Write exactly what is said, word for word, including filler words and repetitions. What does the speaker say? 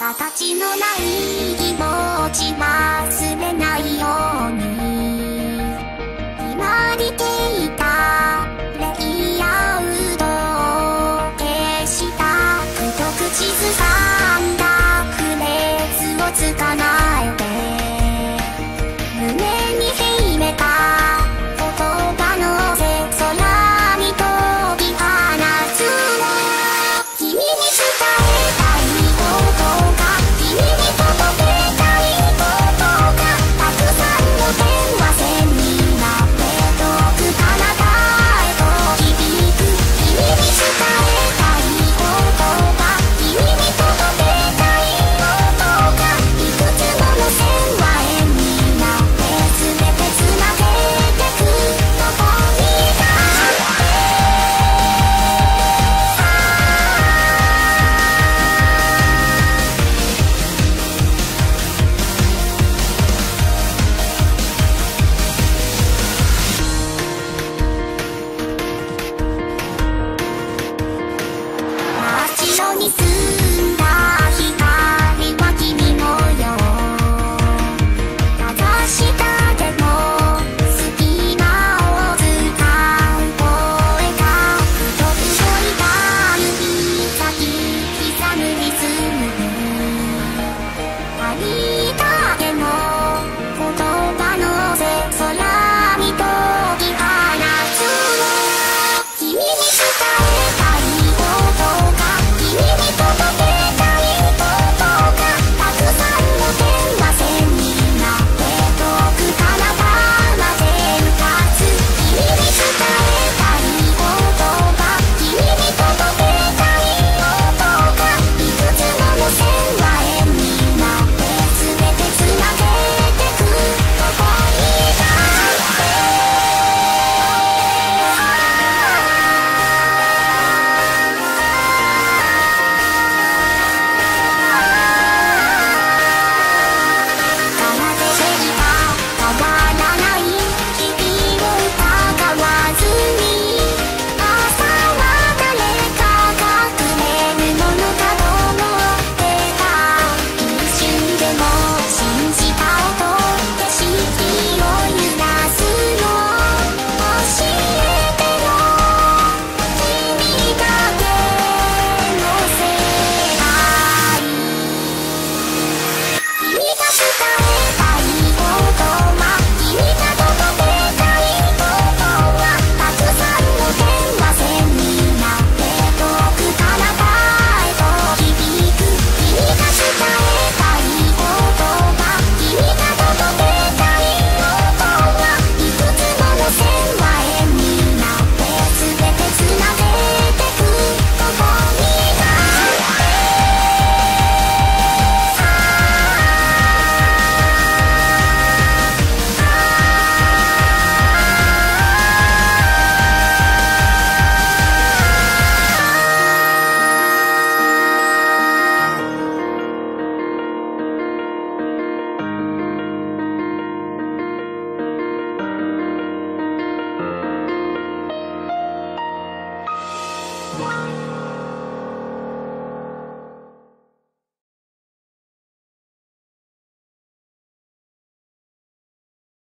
形のない気持ち